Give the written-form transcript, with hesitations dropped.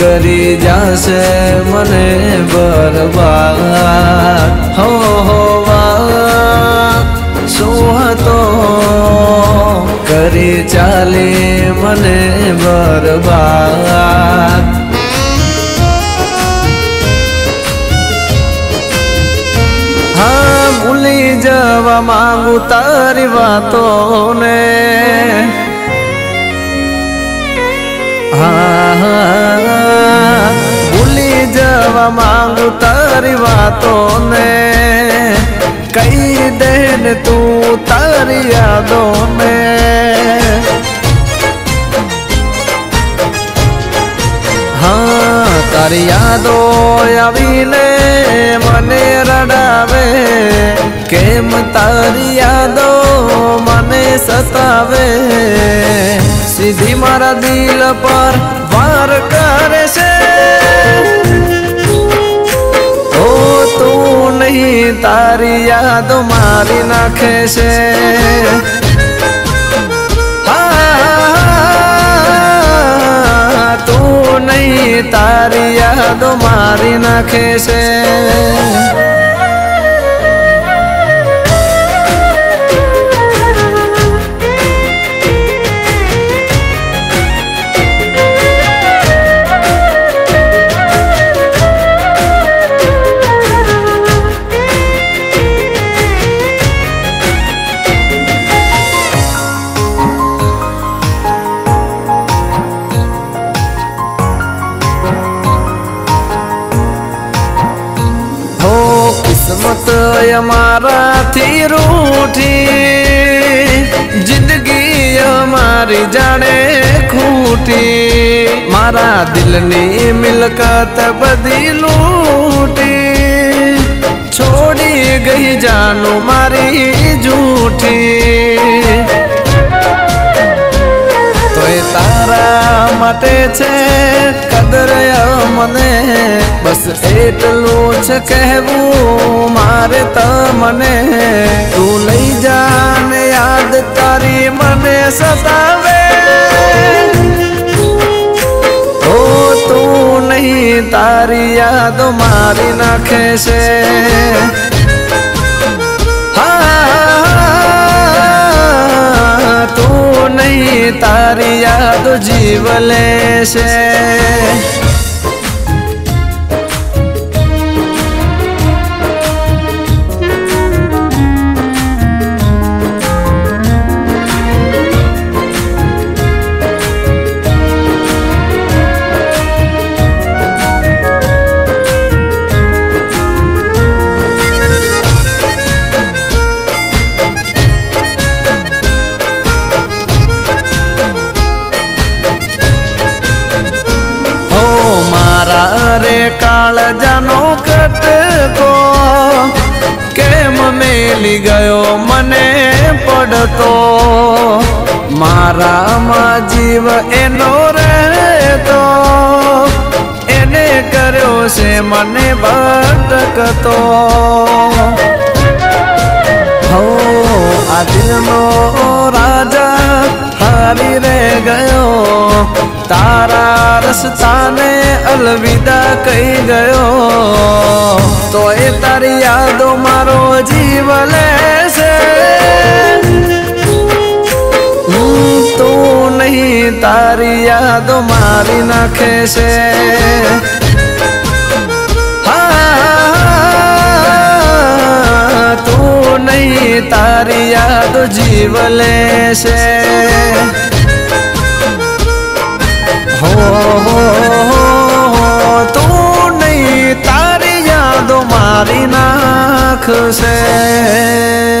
करी जासे मने बर्बाद हो सुहतो करी चाले मने बर्बाद। हाँ भूली जावा मांगू तारी बातों ने, भूली जावा मांगू तारी बातों ने, कई दिन तू तारी यादों में। हाँ तारी यादों आवीने मने रड़ावे, केम तारी यादों मने सतावे, सीधी मारा दिल पर वार करे से। ओ तू नहीं तारी याद मारी नाखे से। तू नहीं तारी याद मारी नाखे से। किस्मत हमारा थी रूठी, जिंदगी हमारी जाने खूटी, मारा दिल ने मिलकत बदी लूटी, छोड़ी गई जानो मारी झूठी। तोय तारा माटे छे कदर मने, बस एटलू छ कहवू मारे तमने। तू लई जान याद तारी मने सतावे, ओ तू नहीं तारी याद मारी नाखे से। तू नहीं तारी याद जीवले से। काल जानो कटको केम मेली गयो मने पड़तो, मारा माँ जीव एनो रहतो, एने करो से मने भटकतो। हो आदिल नो राजा हारी रह गयो, तारा रस्ता ने अलविदा कही गयो। तो ये तारी यादों मारो जीवले से। तू नहीं तारी यादों मारी नाखे से। तू नहीं तारी यादों जीवले से। हो तू नहीं तारी यादों मारी नाख से।